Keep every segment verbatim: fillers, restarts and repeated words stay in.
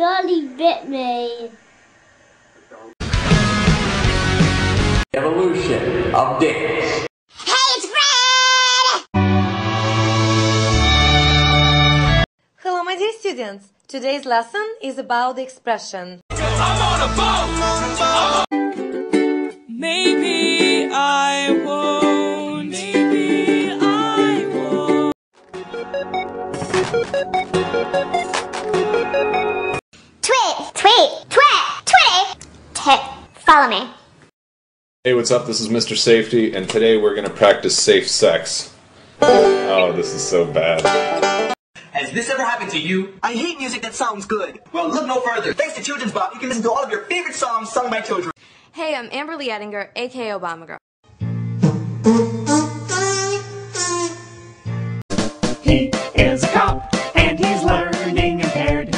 surely bit me. Evolution of dicks. Hey, it's Fred! Hello, my dear students. Today's lesson is about the expression I'm on a boat! I'm on Maybe I won't. Maybe I won't. Tweet! Tweet! Tweet! Tweet! Tip. Follow me. Hey, what's up? This is Mister Safety, and today we're going to practice safe sex. Oh, this is so bad. Has this ever happened to you? I hate music that sounds good. Well, look no further. Thanks to Children's Bop, you can listen to all of your favorite songs sung by children. Hey, I'm Amber Lee Ettinger, a k a. Obama Girl. He is a cop, and he's learning impaired.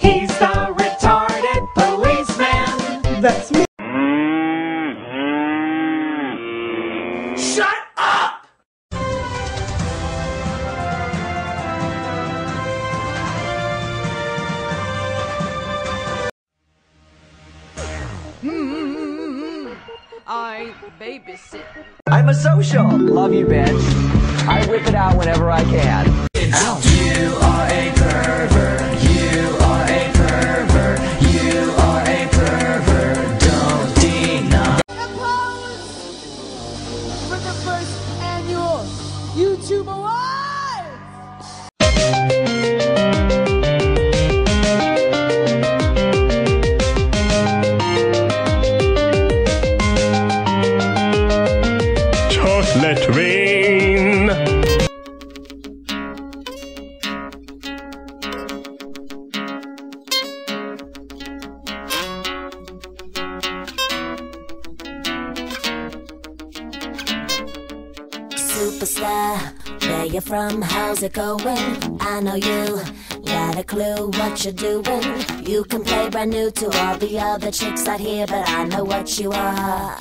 He's the retarded policeman. That's me. Shut up! Mm-hmm. I babysit. I'm a social. Love you, bitch. I whip it out whenever I can. Ow. You are a pervert. You are a pervert. You are a pervert. Don't deny. For the first annual YouTube Awards! Just let rain. Superstar, where you from? How's it going? I know you got a clue what you're doing. You can play brand new to all the other chicks out here, but I know what you are,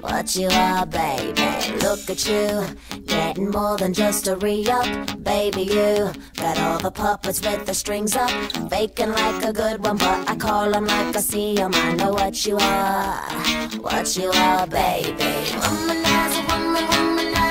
what you are, baby. Look at you, getting more than just a re-up, baby. You got all the puppets with the strings up, faking like a good one, but I call them like I see them. I know what you are, what you are, baby. Womanizer, woman, womanizer.